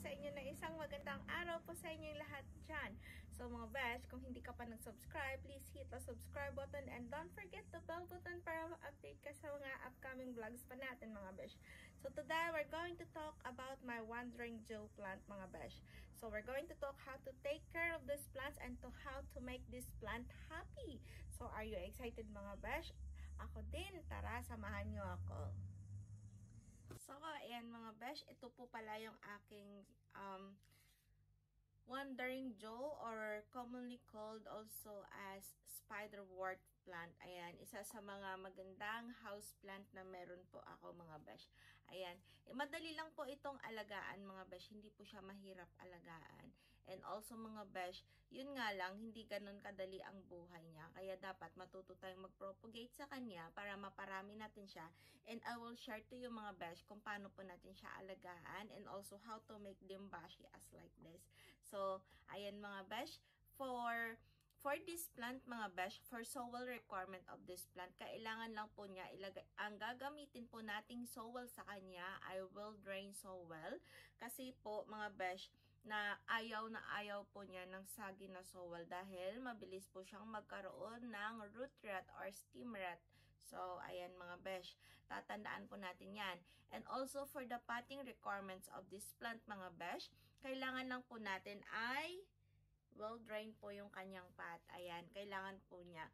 sa inyo na isang magandang araw po sa inyong lahat dyan. So mga besh, kung hindi ka pa nag-subscribe, please hit the subscribe button and don't forget the bell button para ma-update ka sa mga upcoming vlogs pa natin mga besh. So today, we're going to talk about my wandering Jew plant mga besh. So we're going to talk how to take care of these plants and to how to make this plant happy. So are you excited mga besh? Ako din, tara samahan nyo ako. So, ayan mga besh, ito po pala yung aking wandering Jew or commonly called also as spiderwort plant. Ayan, isa sa mga magandang house plant na meron po ako mga besh. Ayan, madali lang po itong alagaan mga besh, hindi po siya mahirap alagaan. And also mga besh, yun nga lang, hindi ganun kadali ang buhay niya. Kaya dapat matuto tayong mag-propagate sa kanya para maparami natin siya. And I will share to you mga besh kung paano po natin siya alagaan and also how to make them bashy as like this. So, ayan mga besh, For this plant mga besh, for soil requirement of this plant, kailangan lang po niya ilagay, ang gagamitin po nating soil sa kanya ay well drained soil. Kasi po mga besh, na ayaw po niya ng sagi na soil dahil mabilis po siyang magkaroon ng root rot or stem rot. So, ayan mga besh, tatandaan po natin yan. And also for the potting requirements of this plant mga besh, kailangan lang po natin ay well-drained po yung kanyang pot. Ayan, kailangan po niya.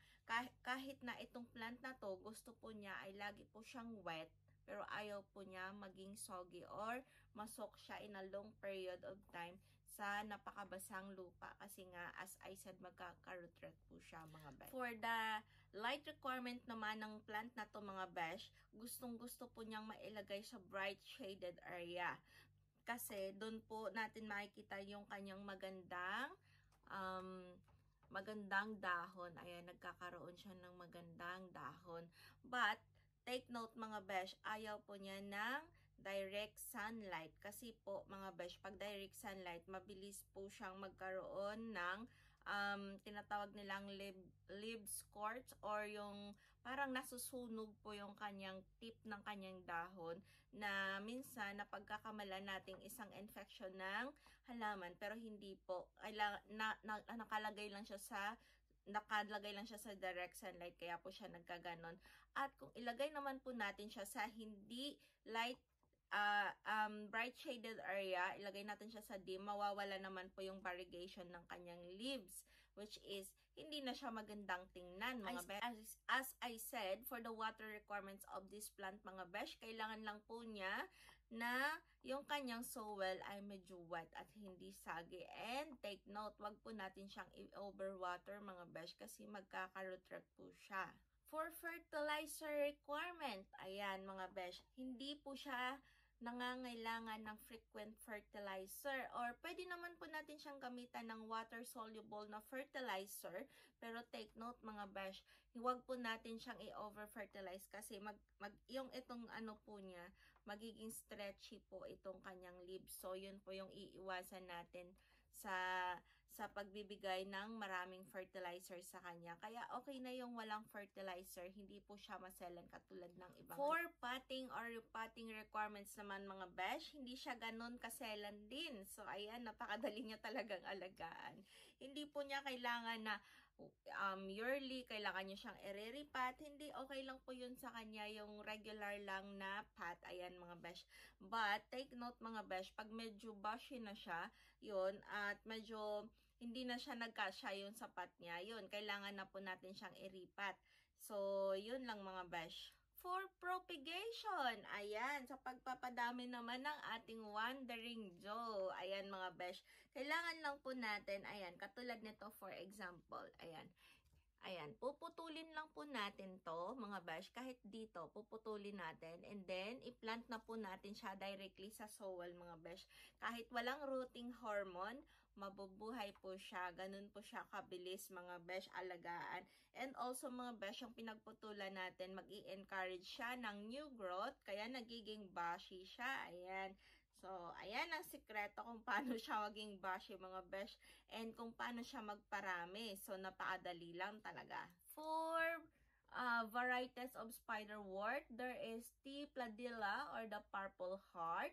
Kahit na itong plant na to, gusto po niya ay lagi po siyang wet. Pero ayaw po niya maging soggy or masok siya in a long period of time sa napakabasang lupa. Kasi nga, as I said, magkaka-root rot po siya mga besh. For the light requirement naman ng plant na to mga besh, gustong-gusto po niyang mailagay sa bright shaded area. Kasi doon po natin makikita yung kanyang magandang dahon. Ayan, nagkakaroon siya ng magandang dahon. But, take note mga besh, ayaw po niya ng direct sunlight. Kasi po mga besh, pag direct sunlight, mabilis po siyang magkaroon ng tinatawag nilang leaf scorch or yung parang nasusunog po yung kanyang tip ng kanyang dahon na minsan napagkakamalan nating isang infection ng halaman. Pero hindi po, nakalagay lang siya sa direct sunlight kaya po siya nagkaganon. At kung ilagay naman po natin siya sa hindi light bright shaded area, ilagay natin siya sa dim, mawawala naman po yung variegation ng kanyang leaves, which is hindi na siya magandang tingnan mga besh. As I said, for the water requirements of this plant mga besh, kailangan lang po niya na yung kanyang soil ay medyo wet at hindi sagi. And take note, wag po natin siyang i-overwater mga besh kasi magkaka-root rot po siya. For fertilizer requirement, ayan mga besh, hindi po siya nangangailangan ng frequent fertilizer or pwede naman po natin siyang gamitan ng water-soluble na fertilizer. Pero take note mga besh, huwag po natin siyang i-over-fertilize kasi yung itong ano po niya, magiging stretchy po itong kanyang leaves. So yun po yung iiwasan natin sa pagbibigay ng maraming fertilizer sa kanya. Kaya okay na yung walang fertilizer, hindi po siya maselan katulad ng ibang. For potting or potting requirements naman mga besh, hindi siya ganun kaselan din. So ayan, napakadali niya talagang alagaan. Hindi po niya kailangan na yearly, kailangan niya siyang i-re-repot. Hindi, okay lang po yun sa kanya, yung regular lang na pot. Ayan mga besh. But, take note mga besh, pag medyo bushy na siya, yun, at medyo hindi na siya nagkasya yun sa pot niya, yun, kailangan na po natin siyang i-repot. So, yun lang mga besh. For propagation, ayan, sa pagpapadami naman ng ating wandering Jew, ayan mga besh, kailangan lang po natin, ayan, katulad nito for example, ayan, ayan, puputulin lang po natin to mga besh, kahit dito, puputulin natin, and then, i-plant na po natin siya directly sa soil mga besh, kahit walang rooting hormone, mabubuhay po siya, ganun po siya kabilis mga besh alagaan. And also mga besh, yung pinagputulan natin, mag-i-encourage siya ng new growth, kaya nagiging bashy siya, ayan. So, ayan ang sikreto kung paano siya maging bashy mga besh, and kung paano siya magparami. So, napakadali lang talaga. For varieties of spiderwort, there is T. pladilla or the purple heart,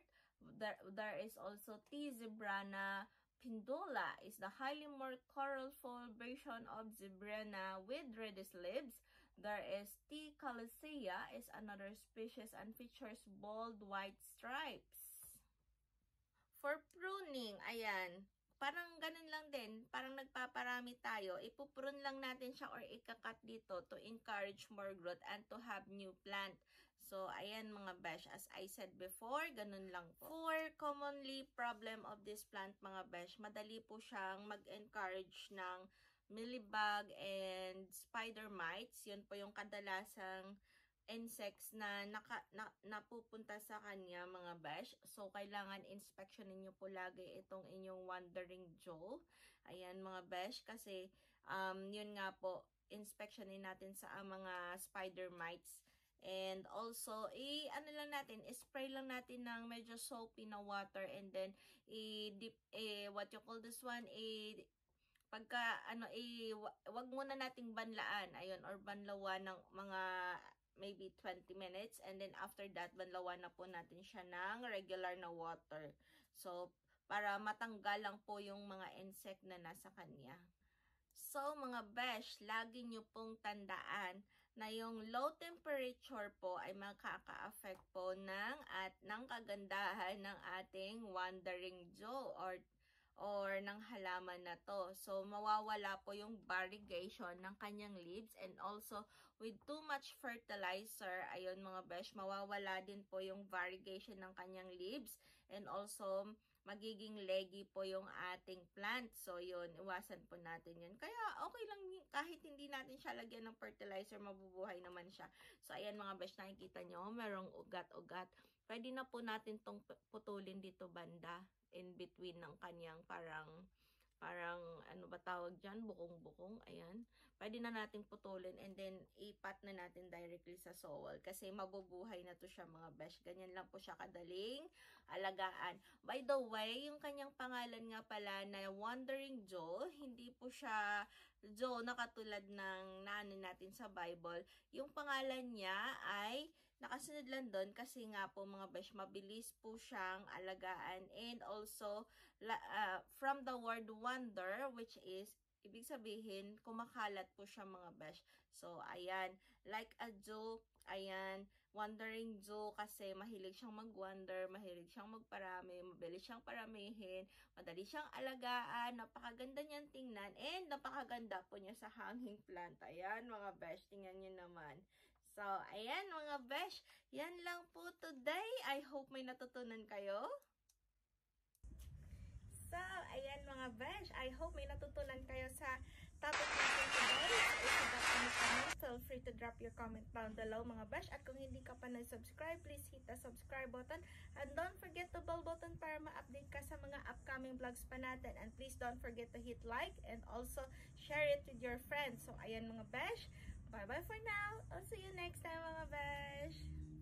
There is also T. zebrina pendula is the highly more colorful version of zebrina with reddish leaves. There is T. calicea is another species and features bold white stripes. For pruning, ayan, parang ganun lang din, parang nagpaparami tayo. Ipuprune lang natin siya or ikakat dito to encourage more growth and to have new plant. So, ayan mga besh, as I said before, ganun lang po. For commonly problem of this plant mga besh, madali po siyang mag-encourage ng mealybug and spider mites. Yun po yung kadalasang insects na napupunta sa kanya mga besh. So, kailangan inspectionin nyo po lagi itong inyong wandering jaw. Ayan mga besh, kasi yun nga po, inspectionin natin sa mga spider mites. And also, ano lang natin, spray lang natin ng medyo soapy na water and then wag muna nating banlaan, ayun, or banlawan ng mga maybe 20 minutes, and then after that banlawan na po natin siya ng regular na water. So, para matanggal lang po yung mga insect na nasa kanya. So, mga besh, lagi nyo pong tandaan na yung low temperature po ay makaka-affect po ng kagandahan ng ating wandering jaw or ng halaman na to. So, mawawala po yung variegation ng kanyang leaves, and also with too much fertilizer, ayun mga besh, mawawala din po yung variegation ng kanyang leaves, and also magiging leggy po yung ating plant. So, yun, iwasan po natin yun. Kaya, okay lang kahit hindi natin siya lagyan ng fertilizer, mabubuhay naman siya. So, ayan mga besh, nakikita nyo, merong ugat-ugat. Pwede na po natin tong putulin dito banda, in between ng kanyang parang ano ba tawag dyan, bukong-bukong, ayan. Pwede na nating putulin and then ipat na natin directly sa soil kasi mabubuhay na to siya mga besh. Ganyan lang po siya kadaling alagaan. By the way, yung kanyang pangalan nga pala na Wandering Jaw, hindi po siya Jaw na katulad ng nanin natin sa Bible. Yung pangalan niya ay nakasunod lang doon kasi nga po mga besh, mabilis po siyang alagaan, and also from the word wonder, which is ibig sabihin kumakalat po siya mga besh. So ayan, like a jaw, ayan, wandering jaw kasi mahilig siyang mag-wander, mahilig siyang magparami, mabilis siyang paramihin, madali siyang alagaan, napakaganda niyang tingnan, and napakaganda po niya sa hanging plant. Ayan mga besh, tingnan niyo naman. So, ayan mga besh, yan lang po today. I hope may natutunan kayo. So, ayan mga besh, I hope may natutunan kayo sa topic natin today. Feel free to drop your comment down below mga besh. At kung hindi ka pa na-subscribe, please hit the subscribe button. And don't forget the bell button para ma-update ka sa mga upcoming vlogs pa natin. And please don't forget to hit like and also share it with your friends. So, ayan mga besh, bye-bye for now. I'll see you next time mga besh.